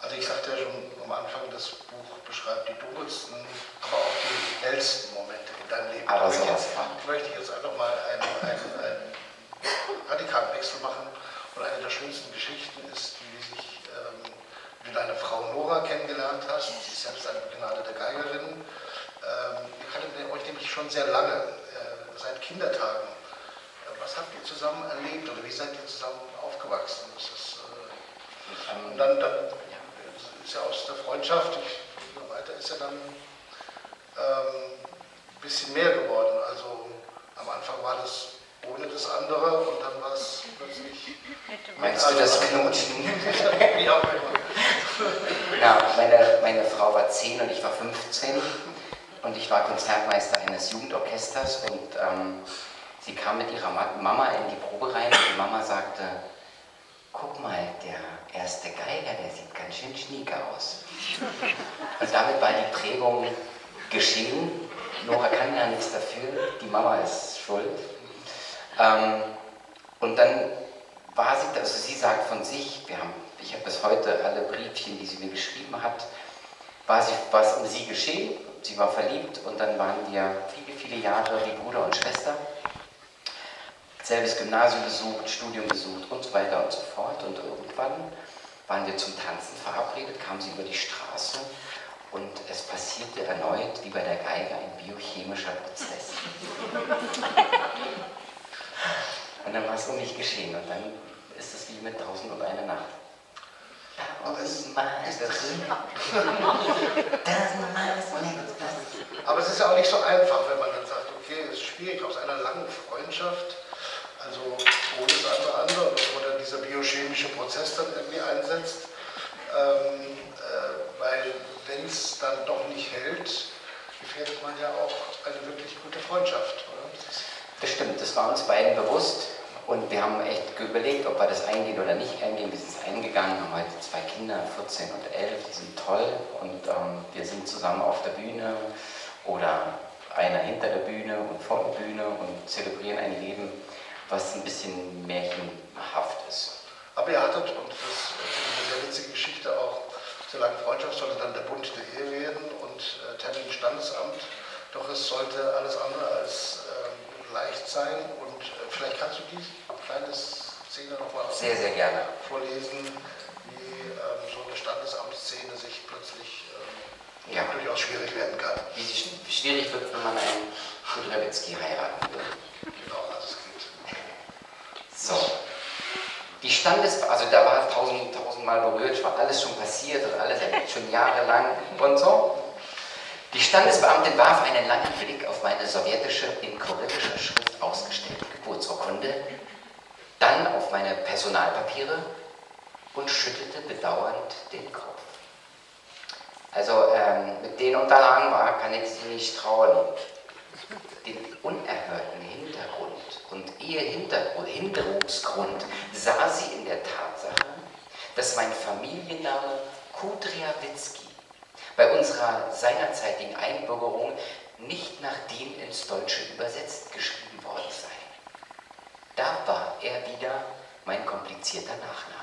Also ich sagte ja schon am Anfang, das Buch beschreibt die dunkelsten, aber auch die hellsten Momente in deinem Leben. Aber so möchte ich jetzt einfach mal einen radikalen Wechsel machen. Und eine der schönsten Geschichten ist, wie du deine Frau Nora kennengelernt hast. Sie ist selbst eine begnadete Geigerin. Ihr kanntet euch nämlich schon sehr lange, seit Kindertagen. Was habt ihr zusammen erlebt oder wie seid ihr zusammen aufgewachsen? Das ist, und dann ist ja aus der Freundschaft, im Alter ist ja dann ein bisschen mehr geworden. Also am Anfang war das ohne das andere und dann war es plötzlich... Meinst du das Knutschen? Ja, meine Frau war 10 und ich war 15 und ich war Konzertmeister eines Jugendorchesters und sie kam mit ihrer Mama in die Probe rein und die Mama sagte, guck mal, der erste Geiger, der sieht ganz schön schnieke aus. Und damit war die Prägung geschehen. Nora kann ja nichts dafür, die Mama ist schuld. Und dann war sie, also sie sagt von sich, ich habe bis heute alle Briefchen, die sie mir geschrieben hat, war es um sie geschehen, sie war verliebt und dann waren wir viele, viele Jahre wie Bruder und Schwester. Selbes Gymnasium besucht, Studium besucht und so weiter und so fort. Und irgendwann waren wir zum Tanzen verabredet, kamen sie über die Straße und es passierte erneut, wie bei der Geige, ein biochemischer Prozess. Und dann war es um mich geschehen und dann ist es wie mit 1001 Nacht. Aber es ist ja auch nicht so einfach, wenn man dann sagt, okay, es ist schwierig aus einer langen Freundschaft, also ohne das andere, wo dann dieser biochemische Prozess dann irgendwie einsetzt, weil wenn es dann doch nicht hält, gefährdet man ja auch eine wirklich gute Freundschaft, oder? Das stimmt, das war uns beiden bewusst und wir haben echt überlegt, ob wir das eingehen oder nicht eingehen. Wir sind es eingegangen, haben heute 2 Kinder, 14 und 11, die sind toll und wir sind zusammen auf der Bühne oder einer hinter der Bühne und vor der Bühne und zelebrieren ein Leben, was ein bisschen märchenhaft ist. Aber ihr hattet, und das ist eine sehr witzige Geschichte auch, zur langen Freundschaft sollte dann der Bund der Ehe werden und Termin Standesamt, doch es sollte alles andere als leicht sein und vielleicht kannst du diese kleine Szene nochmal vorlesen, wie so eine Standesamtsszene sich plötzlich durchaus schwierig werden kann. Wie sie schwierig wird, wenn man einen Kudrjawizki heiraten will. Genau, also es geht. So, die da war es tausendmal berührt, war alles schon passiert und alles schon jahrelang und so. Die Standesbeamtin warf einen langen Blick auf meine sowjetische, in kyrillischer Schrift ausgestellte Geburtsurkunde, dann auf meine Personalpapiere und schüttelte bedauernd den Kopf. Also mit den Unterlagen kann ich sie nicht trauen. Den unerhörten Hintergrund und ihr Hinderungsgrund sah sie in der Tatsache, dass mein Familienname Kudrjawizki bei unserer seinerzeitigen Einbürgerung nicht nach dem ins Deutsche übersetzt geschrieben worden sei. Da war er wieder mein komplizierter Nachname.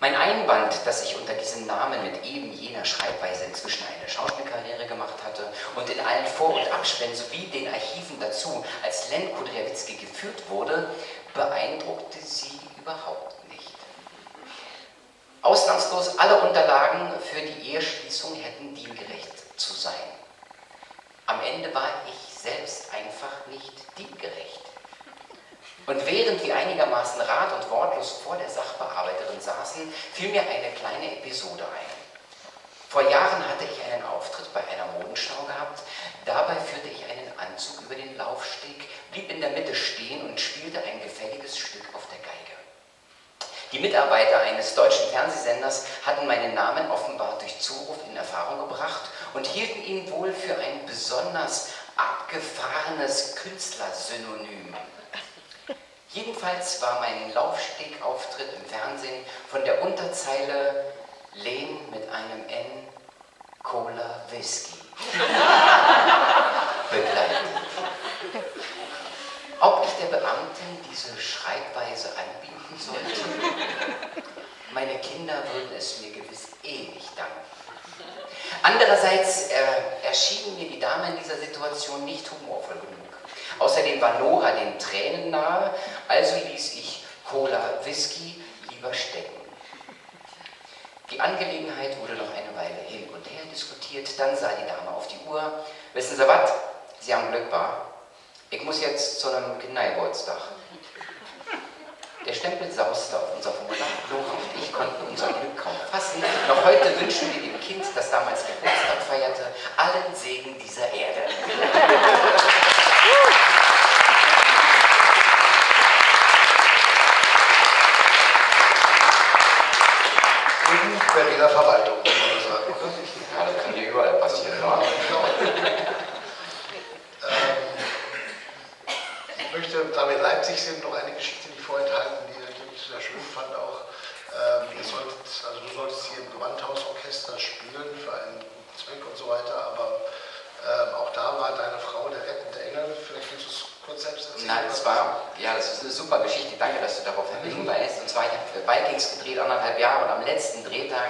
Mein Einwand, dass ich unter diesem Namen mit eben jener Schreibweise inzwischen eine Schauspielkarriere gemacht hatte und in allen Vor- und Abständen sowie den Archiven dazu als Len Kudrjawizki geführt wurde, beeindruckte sie überhaupt. Ausnahmslos alle Unterlagen für die Eheschließung hätten diengerecht zu sein. Am Ende war ich selbst einfach nicht diengerecht. Und während wir einigermaßen rat- und wortlos vor der Sachbearbeiterin saßen, fiel mir eine kleine Episode ein. Vor Jahren hatte ich einen Auftritt bei einer Modenschau gehabt. Dabei führte ich einen Anzug über den Laufsteg, blieb in der Mitte stehen und spielte ein gefälliges Stück auf der Geige. Die Mitarbeiter eines deutschen Fernsehsenders hatten meinen Namen offenbar durch Zuruf in Erfahrung gebracht und hielten ihn wohl für ein besonders abgefahrenes Künstlersynonym. Jedenfalls war mein Laufstegauftritt im Fernsehen von der Unterzeile Len mit einem N Cola Whisky begleitet. Ob ich der Beamten diese Schreibweise anbieten sollte? Meine Kinder würden es mir gewiss eh nicht danken. Andererseits erschien mir die Dame in dieser Situation nicht humorvoll genug. Außerdem war Nora den Tränen nahe, also ließ ich Cola Whisky lieber stecken. Die Angelegenheit wurde noch eine Weile hin und her diskutiert, dann sah die Dame auf die Uhr. Wissen Sie was? Sie haben Glück, war. Ich muss jetzt zu einem Kindergeburtstag. Der Stempel sauste auf unser Formular, Nora und ich konnten unser Glück kaum fassen. Noch heute wünschen wir dem Kind, das damals Geburtstag feierte, allen Segen dieser Erde. Berliner Verwaltung, muss man sagen, oder? Ja, das kann ja überall passieren, oder? Ich möchte, da wir in Leipzig sind, noch eine Geschichte nicht vorenthalten, die ich sehr schön fand auch. Du solltest hier im Gewandhausorchester spielen für einen guten Zweck und so weiter, aber auch da war deine Frau der rettende Engel. Vielleicht willst du es kurz selbst erzählen. Nein, das ist eine super Geschichte. Danke, dass du darauf hinweist. Und zwar, ich habe für Vikings gedreht, 1,5 Jahre, und am letzten Drehtag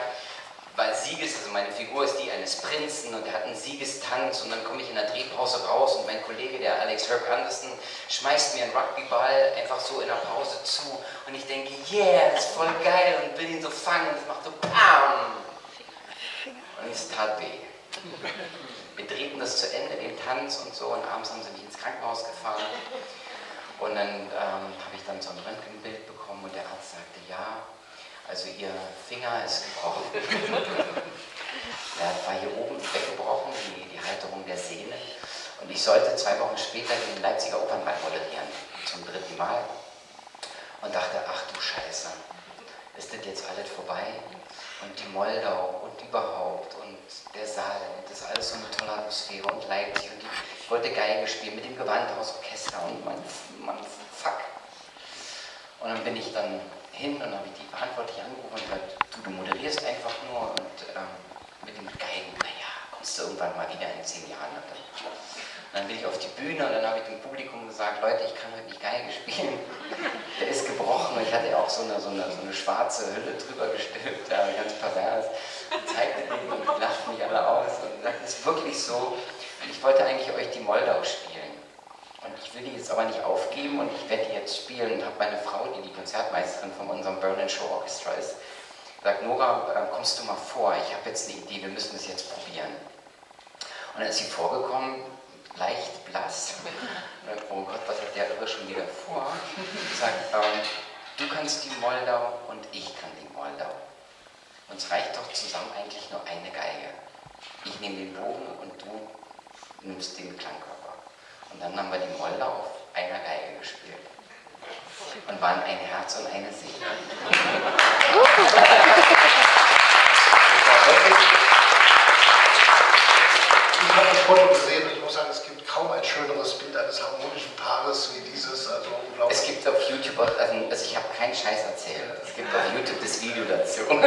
war Sieges, also meine Figur ist die eines Prinzen, und er hat einen Siegestanz, und dann komme ich in der Drehpause raus und mein Kollege, der Alex Herb Anderson, schmeißt mir einen Rugbyball einfach so in der Pause zu, und ich denke, yeah, das ist voll geil, und will ihn so fangen, und es macht so PAM! Und es tat weh. Wir drehten das zu Ende, den Tanz und so, und abends haben sie mich ins Krankenhaus gefahren. Und dann habe ich dann so ein Röntgenbild bekommen, und der Arzt sagte, ja, also ihr Finger ist gebrochen. Er war hier oben weggebrochen, die Halterung der Sehne. Und ich sollte 2 Wochen später den Leipziger Opernball moderieren, zum 3. Mal. Und dachte, ach du Scheiße, ist das jetzt alles vorbei? Und die Moldau und überhaupt und der Saal, das ist alles so eine tolle Atmosphäre, und Leipzig, und ich wollte Geige spielen mit dem Gewandhausorchester, und man fuck. Und dann bin ich dann hin und habe ich die Verantwortliche angerufen und gesagt, du moderierst einfach nur, und mit dem Geigen, naja, kommst du irgendwann mal wieder in 10 Jahren. Und dann bin ich auf die Bühne, und dann habe ich dem Publikum gesagt, Leute, ich kann heute nicht Geige spielen. Der ist gebrochen, und ich hatte ja auch so eine schwarze Hülle drüber gestülpt, ja, ganz pervers. Und zeigte denen, und die lachten mich alle aus und sagten, es ist wirklich so. Und ich wollte eigentlich euch die Moldau spielen. Und ich will die jetzt aber nicht aufgeben, und ich werde die jetzt spielen, und habe meine Frau, die die Konzertmeisterin von unserem Berlin Show Orchestra ist, gesagt, Nora, kommst du mal vor, ich habe jetzt eine Idee, wir müssen es jetzt probieren. Und dann ist sie vorgekommen, leicht blass. Und dann, oh Gott, was hat der Irre schon wieder vor? Und sagt, du kannst die Moldau und ich kann die Moldau. Uns reicht doch zusammen eigentlich nur eine Geige. Ich nehme den Bogen und du nimmst den Klangkörper. Und dann haben wir die Moldau auf einer Geige gespielt. Und waren ein Herz und eine Seele. Ich habe das Foto gesehen. Ich muss sagen, es gibt kaum ein schöneres Bild eines harmonischen Paares wie dieses. Also unglaublich. Es gibt auf YouTube, also ich habe keinen Scheiß erzählt, es gibt auf YouTube das Video dazu. Du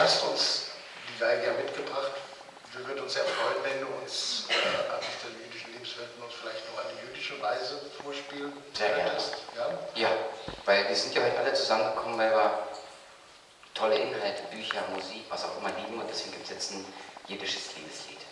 hast uns die Geige ja mitgebracht. Wir würden uns sehr freuen, wenn du uns an der jüdischen Lebenswelt uns vielleicht noch eine jüdische Weise vorspielen könntest. Sehr gerne. Ja? Ja, weil wir sind ja heute alle zusammengekommen, weil wir tolle Inhalte, Bücher, Musik, was auch immer lieben, und deswegen gibt es jetzt ein jiddisches Liebeslied.